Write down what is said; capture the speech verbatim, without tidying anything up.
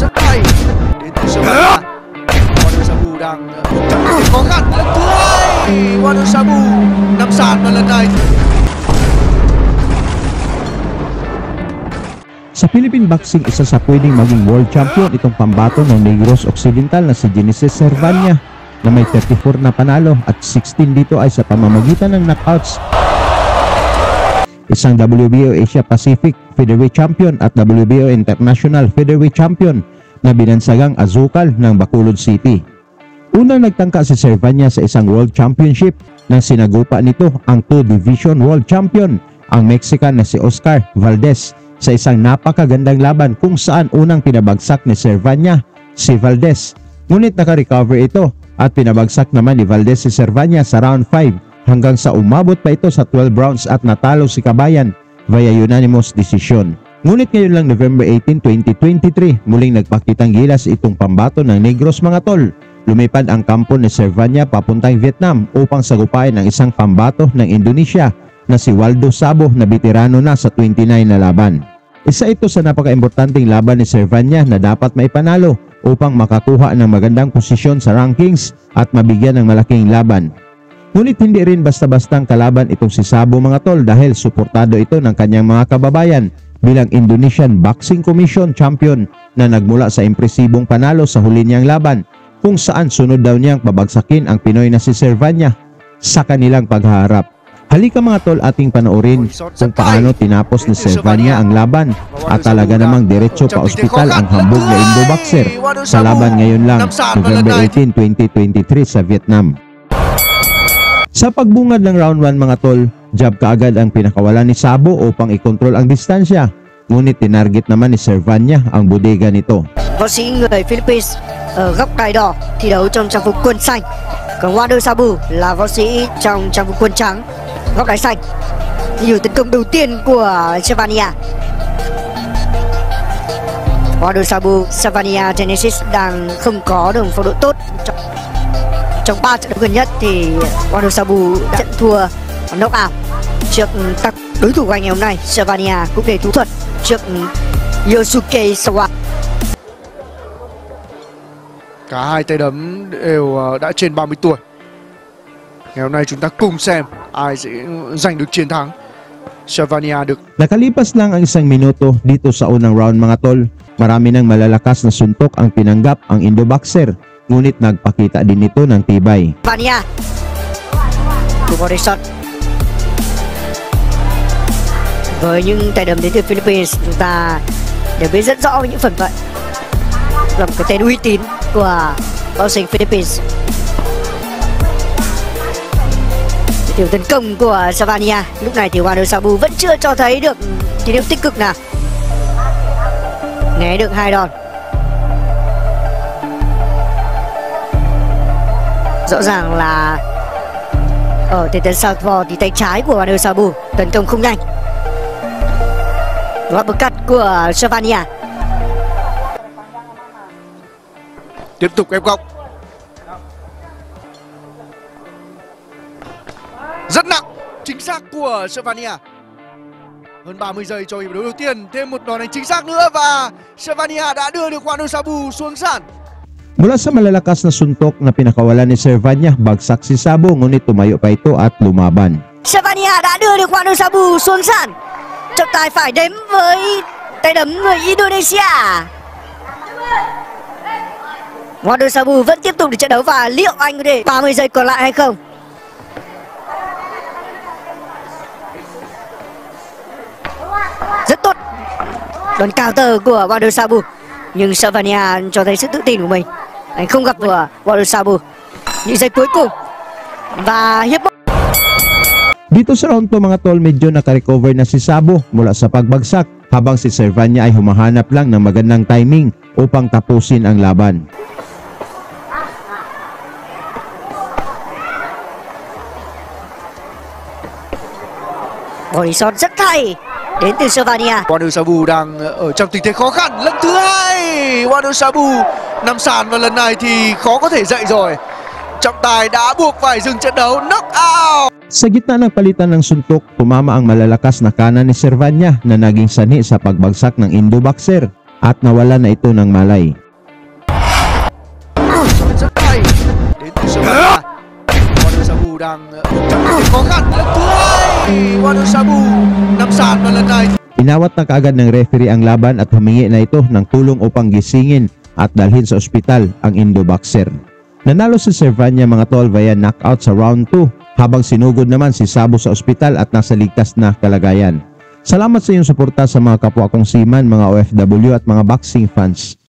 rất hay đến từ sân bóng. Waldo Sabu đang khó khăn lần thứ hai. Waldo Sabu nằm sàn vào lần này. Sa Philippine Boxing, isa sa pwedeng maging world champion itong pambato ng Negros Occidental na si Genesis Servania na may thirty-four na panalo at sixteen dito ay sa pamamagitan ng knockouts. Isang W B O Asia Pacific Featherweight Champion at W B O International Featherweight Champion na binansagang azukal ng Bacolod City. Unang nagtangka si Servania sa isang world championship na sinagupa nito ang two division world champion, ang Mexican na si Oscar Valdez, sa isang napakagandang laban kung saan unang pinabagsak ni Servania si Valdez. Ngunit nakarecover ito at pinabagsak naman ni Valdez si Servania sa round five hanggang sa umabot pa ito sa twelve rounds at natalo si Kabayan via unanimous decision. Ngunit ngayon lang November eighteenth twenty twenty-three muling nagpakitang gilas itong pambato ng Negros, mga tol. Lumipad ang kampo ni Servania papuntang Vietnam upang sagupain ang isang pambato ng Indonesia na si Waldo Sabu na veterano na sa twenty-nine na laban. Isa ito sa napaka-importanting laban ni Servania na dapat maipanalo upang makakuha ng magandang posisyon sa rankings at mabigyan ng malaking laban. Ngunit hindi rin basta-bastang kalaban itong si Sabu, mga tol, dahil suportado ito ng kanyang mga kababayan bilang Indonesian Boxing Commission Champion na nagmula sa impresibong panalo sa huli niyang laban kung saan sunod daw niyang pabagsakin ang Pinoy na si Servania sa kanilang pagharap. Halika, mga tol, ating panoorin kung paano tinapos ni Servania ang laban at talaga namang diretso pa ospital ang hambog na Indo-boxer sa laban ngayon lang November eighteenth twenty twenty-three sa Vietnam. Sa pagbungad ng round one, mga tol, jab kaagad ang pinakawalan ni Sabu upang ikontrol ang distansya. Ngunit tinarget naman ni Servania ang bodega nito. Võ sĩ người Philippines ở góc cài đỏ thi đấu trong trang phục quân xanh, còn Waldo Sabu là võ sĩ trong trang phục quân trắng góc đáy xanh. Nhiều tấn công đầu tiên của Servania. Waldo Sabu, Servania Genesis đang không có đường phong độ tốt. Trong ba trận đấu gần nhất thì Waldo Sabu đã trận thua knockout trước các đối thủ của anh ngày hôm nay. Servania cũng để thủ thuật trước Yosuke Sawa. Cả hai tay đấm đều đã trên ba mươi tuổi. Ngày hôm nay chúng ta cùng xem ai sẽ giành được chiến thắng. Servania được. Nakalipas lang ang isang minuto dito sa unang round, mga tol. Marami ng malalakas na suntok ang pinanggap ang Indo-boxer, ngunit nagpakita din ito ng tibay. Servania. Với những tay đấm đến từ Philippines, chúng ta đều biết rất rõ những phần phận là một cái tên uy tín của boxing Philippines. Tiểu tấn công của Servania. Lúc này thì Waldo Sabu vẫn chưa cho thấy được tín hiệu tích cực nào. Né được hai đòn. Rõ ràng là ở thế tấn southpaw thì tay trái của Waldo Sabu tấn công không nhanh. Gót bờ cắt của Servania. Tiếp tục ép góc. Rất nặng, chính xác của Servania. Hơn ba mươi giây cho hiệp đấu đầu tiên, thêm một đòn đánh chính xác nữa và Servania đã đưa được Waldo Sabu xuống sàn. Mula sa malalakas na suntok na pinakawalan ni Servania, bagsak si Sabu ngunit tumayo pa ito at lumaban. Servania đã đưa được Waldo Sabu xuống sàn. Trọng tài phải đếm với tay đấm người Indonesia. Waldo Sabu vẫn tiếp tục được trận đấu và liệu anh có thể ba mươi giây còn lại hay không? Rất tốt. Đòn counter của Waldo Sabu. Nhưng Servania cho thấy sự tự tin của mình. Anh không gặp vừa Waldo Sabu. Những giây cuối cùng và hiệp một. Dito sa round two, mga tol, medyo nakarecover na si Sabu mula sa pagbagsak habang si Servania ay humahanap lang ng magandang timing upang tapusin ang laban. Body shot rất hay đến từ Servania. Waldo Sabu đang ở trong tình thế khó khăn lần thứ hai. Waldo Sabu nằm sàn và lần này thì khó có thể dậy rồi. Trọng tài đã buộc phải dừng trận đấu. Knockout. Sa gitna ng palitan ng suntok, tumama ang malalakas na kanan ni Servania na naging sanhi sa pagbagsak ng Indo-boxer. at nawala na ito ng malay. Inawat na kaagad ng referee ang laban at humingi na ito ng tulong upang gisingin at dalhin sa ospital ang Indo-boxer. Nanalo si Servania mga tol via knockout sa round two habang sinugod naman si Sabu sa ospital at nasa ligtas na kalagayan. Salamat sa iyong suporta sa mga kapwa kong seaman, mga O F W at mga boxing fans.